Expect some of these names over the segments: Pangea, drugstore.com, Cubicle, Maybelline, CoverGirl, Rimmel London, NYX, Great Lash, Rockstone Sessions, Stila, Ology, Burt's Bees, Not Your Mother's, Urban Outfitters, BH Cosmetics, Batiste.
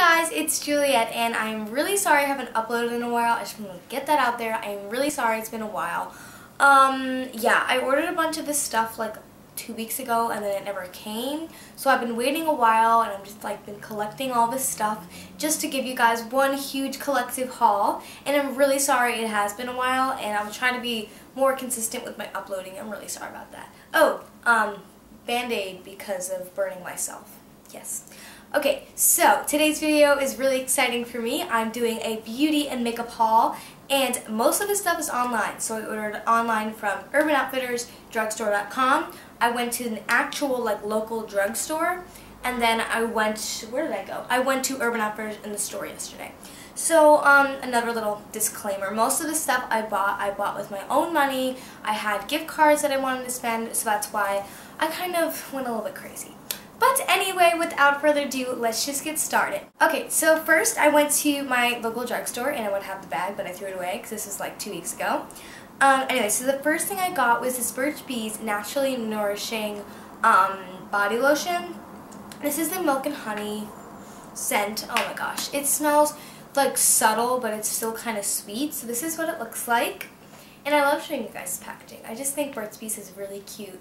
Hey guys, it's Juliet and I'm really sorry I haven't uploaded in a while. I just want to get that out there. I'm really sorry it's been a while. Yeah, I ordered a bunch of this stuff like 2 weeks ago and then it never came. So I've been waiting a while and I've just like been collecting all this stuff just to give you guys one huge collective haul. And I'm really sorry it has been a while and I'm trying to be more consistent with my uploading. I'm really sorry about that. Oh, Band-Aid because of burning myself. Yes. Okay, so today's video is really exciting for me. I'm doing a beauty and makeup haul, and most of this stuff is online. So I ordered online from Urban Outfitters, drugstore.com. I went to an actual like local drugstore, and then I went, where did I go? I went to Urban Outfitters in the store yesterday. So another little disclaimer, most of the stuff I bought with my own money. I had gift cards that I wanted to spend, so that's why I kind of went a little bit crazy. But anyway, without further ado, let's just get started. Okay, so first I went to my local drugstore, and I would have the bag, but I threw it away because this was like 2 weeks ago. Anyway, so the first thing I got was this Burt's Bees Naturally Nourishing Body Lotion. This is the Milk and Honey scent. Oh my gosh. It smells like subtle, but it's still kind of sweet. So this is what it looks like. And I love showing you guys the packaging. I just think Burt's Bees is really cute,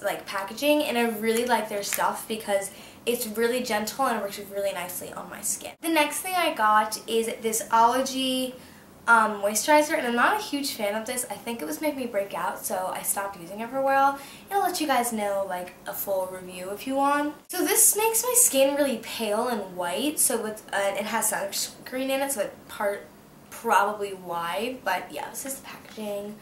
like, packaging, and I really like their stuff because it's really gentle and works really nicely on my skin. The next thing I got is this Ology moisturizer, and I'm not a huge fan of this. I think it was making me break out, so I stopped using it for a while, and I'll let you guys know like a full review if you want. So this makes my skin really pale and white, so with it has sunscreen in it, so it's probably why, but yeah, this is the packaging.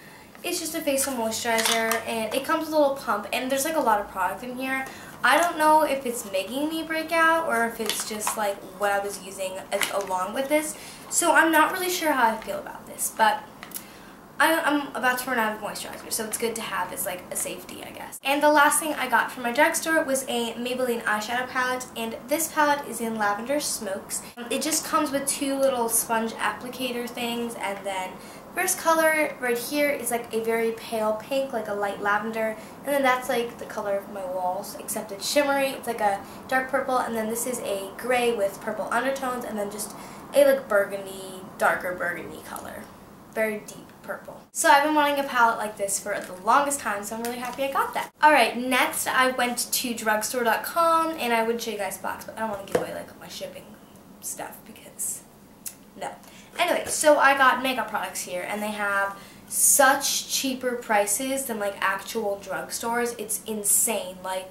It's just a facial moisturizer, and it comes with a little pump, and there's like a lot of product in here. I don't know if it's making me break out or if it's just like what I was using along with this. So I'm not really sure how I feel about this, but I'm about to run out of moisturizer, so it's good to have as like a safety, I guess. And the last thing I got from my drugstore was a Maybelline eyeshadow palette, and this palette is in Lavender Smokes. It just comes with two little sponge applicator things, and then first color right here is like a very pale pink, like a light lavender, and then that's like the color of my walls, except it's shimmery. It's like a dark purple, and then this is a gray with purple undertones, and then just a like burgundy, darker burgundy color. Very deep purple. So I've been wanting a palette like this for the longest time, so I'm really happy I got that. Alright, next I went to drugstore.com, and I would show you guys the box, but I don't want to give away like my shipping stuff because no. Anyway, so I got makeup products here, and they have such cheaper prices than like actual drugstores. It's insane. Like,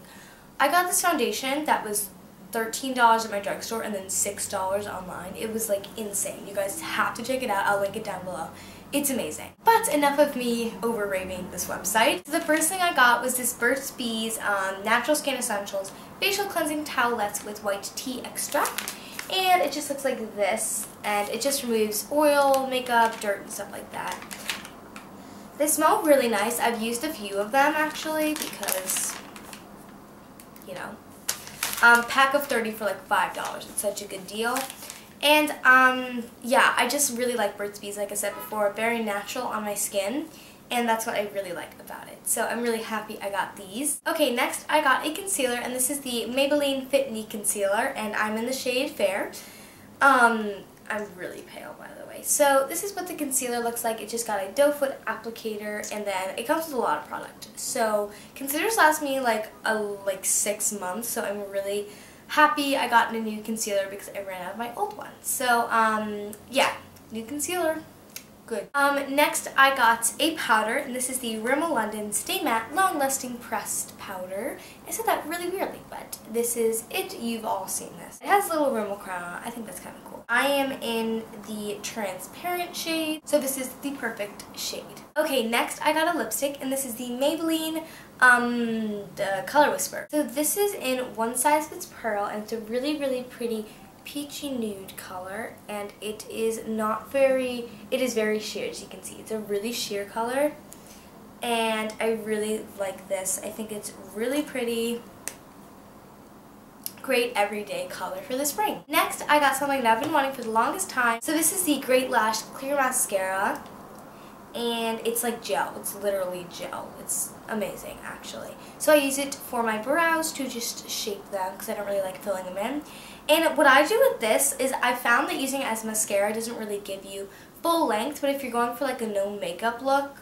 I got this foundation that was $13 at my drugstore and then $6 online. It was like insane. You guys have to check it out. I'll link it down below. It's amazing. But enough of me over-raving this website. So the first thing I got was this Burt's Bees Natural Skin Essentials Facial Cleansing Towelettes with White Tea Extract. And it just looks like this, and it just removes oil, makeup, dirt, and stuff like that. They smell really nice. I've used a few of them, actually, because, you know, pack of 30 for like $5. It's such a good deal. And, yeah, I just really like Burt's Bees, like I said before. Very natural on my skin, and that's what I really like about it. So I'm really happy I got these. Okay, next I got a concealer, and this is the Maybelline Fit Me Concealer, and I'm in the shade Fair. I'm really pale, by the way. So this is what the concealer looks like. It just got a doe foot applicator, and then it comes with a lot of product. So concealers last me like 6 months, so I'm really happy I got a new concealer because I ran out of my old one. So yeah, new concealer. Good. Next I got a powder, and this is the Rimmel London Stay Matte Long Lasting Pressed Powder. I said that really weirdly, but this is it. You've all seen this. It has a little Rimmel crown on it. I think that's kind of cool. I am in the transparent shade, so this is the perfect shade. Okay, next I got a lipstick, and this is the Maybelline the Color Whisper. So this is in One Size Fits Pearl, and it's a really, really pretty peachy nude color, and it is not very, it is very sheer, as you can see. It's a really sheer color, and I really like this. I think it's really pretty. Great everyday color for the spring. Next, I got something that I've been wanting for the longest time. So this is the Great Lash Clear Mascara, and it's like gel. It's literally gel. It's amazing, actually. So I use it for my brows to just shape them because I don't really like filling them in. And what I do with this is I found that using it as mascara doesn't really give you full length, but if you're going for like a no makeup look,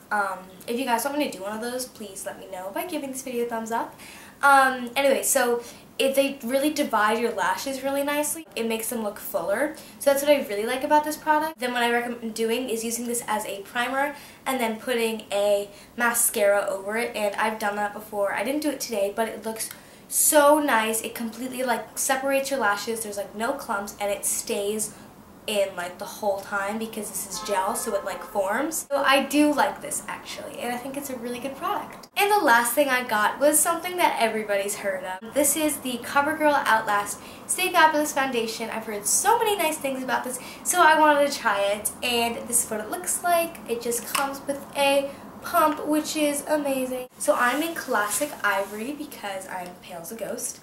if you guys want me to do one of those, please let me know by giving this video a thumbs up. Anyway, so they really divide your lashes really nicely. It makes them look fuller. So that's what I really like about this product. Then what I recommend doing is using this as a primer and then putting a mascara over it. And I've done that before. I didn't do it today, but it looks so nice. It completely like separates your lashes. There's like no clumps and it stays in like the whole time because this is gel, so it like forms. So I do like this actually, and I think it's a really good product. And the last thing I got was something that everybody's heard of. This is the CoverGirl Outlast Stay Fabulous Foundation. I've heard so many nice things about this, so I wanted to try it, and this is what it looks like. It just comes with a pump, which is amazing. So I'm in classic ivory because I'm pale as a ghost.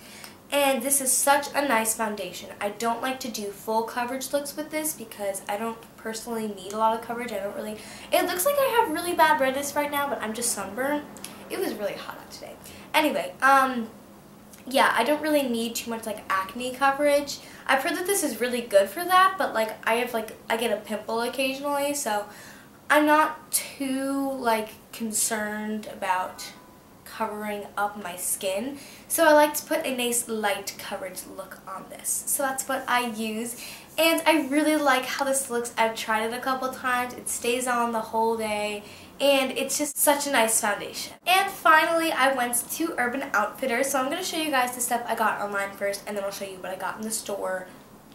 And this is such a nice foundation. I don't like to do full coverage looks with this because I don't personally need a lot of coverage. I don't really... It looks like I have really bad redness right now, but I'm just sunburned. It was really hot out today. Anyway, yeah, I don't really need too much like acne coverage. I've heard that this is really good for that, but like I get a pimple occasionally, so I'm not too like concerned about covering up my skin, so I like to put a nice light coverage look on this. So that's what I use, and I really like how this looks. I've tried it a couple times. It stays on the whole day, and it's just such a nice foundation. And finally, I went to Urban Outfitters, so I'm going to show you guys the stuff I got online first, and then I'll show you what I got in the store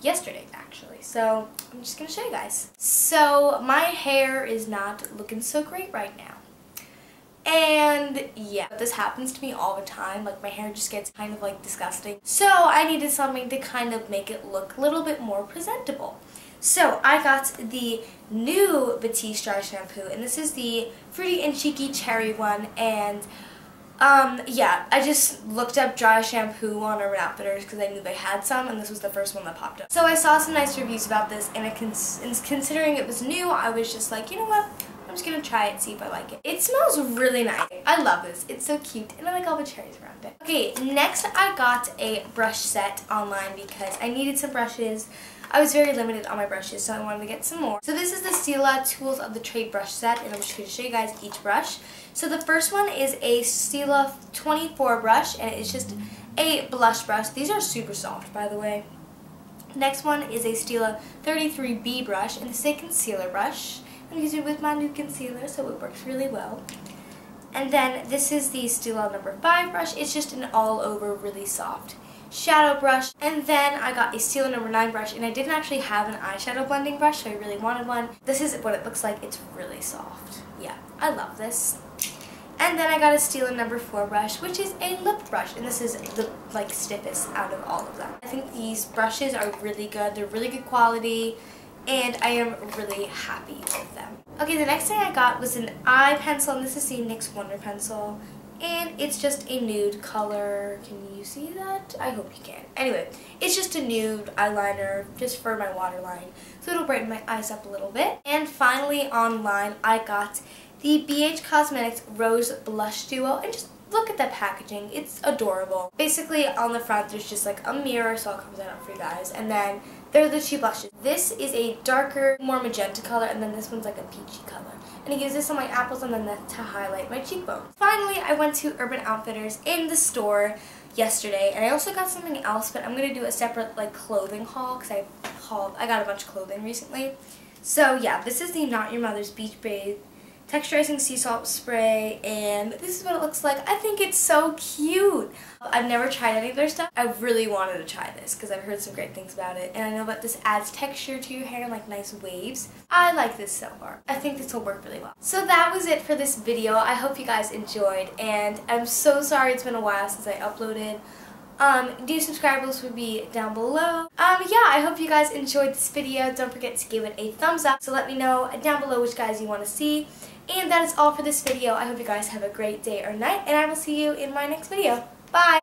yesterday, actually. So I'm just going to show you guys. So my hair is not looking so great right now. And yeah, this happens to me all the time. Like my hair just gets kind of like disgusting. So I needed something to kind of make it look a little bit more presentable. So I got the new Batiste dry shampoo, and this is the fruity and cheeky cherry one. And yeah, I just looked up dry shampoo on Urban Outfitters because I knew they had some, and this was the first one that popped up. So I saw some nice reviews about this, and considering it was new, I was just like, you know what? I'm just gonna try it, see if I like it. It smells really nice. I love this. It's so cute, and I like all the cherries around it. Okay, next I got a brush set online because I needed some brushes. I was very limited on my brushes, so I wanted to get some more. So this is the Stila Tools of the Trade brush set, and I'm just going to show you guys each brush. So the first one is a Stila 24 brush, and it's just a blush brush. These are super soft, by the way. Next one is a Stila 33B brush, and this is a concealer brush. I'm using it with my new concealer, so it works really well. And then this is the Stila number 5 brush. It's just an all-over really soft shadow brush. And then I got a Stila number 9 brush, and I didn't actually have an eyeshadow blending brush, so I really wanted one. This is what it looks like. It's really soft. Yeah, I love this. And then I got a Stila number 4 brush, which is a lip brush, and this is the like stiffest out of all of them. I think these brushes are really good. They're really good quality, and I am really happy with them. Okay, the next thing I got was an eye pencil, and this is the NYX Wonder Pencil, and it's just a nude color. Can you see that? I hope you can. Anyway, it's just a nude eyeliner just for my waterline, so it'll brighten my eyes up a little bit. And finally online, I got the BH Cosmetics Rose Blush Duo, and just look at the packaging. It's adorable. Basically, on the front, there's just like a mirror, so I'll cover that up for you guys. And then there are the two blushes. This is a darker, more magenta color, and then this one's like a peachy color. And I use this on my apples and then to highlight my cheekbones. Finally, I went to Urban Outfitters in the store yesterday, and I also got something else, but I'm going to do a separate like clothing haul because I got a bunch of clothing recently. So yeah, this is the Not Your Mother's Beach Babe Texturizing Sea Salt Spray, and this is what it looks like. I think it's so cute. I've never tried any of their stuff. I really wanted to try this because I've heard some great things about it, and I know that this adds texture to your hair and like nice waves. I like this so far. I think this will work really well. So that was it for this video. I hope you guys enjoyed, and I'm so sorry it's been a while since I uploaded. New subscribers would be down below. Yeah, I hope you guys enjoyed this video. Don't forget to give it a thumbs up. So let me know down below which guys you want to see. And that is all for this video. I hope you guys have a great day or night, and I will see you in my next video. Bye!